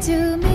to me.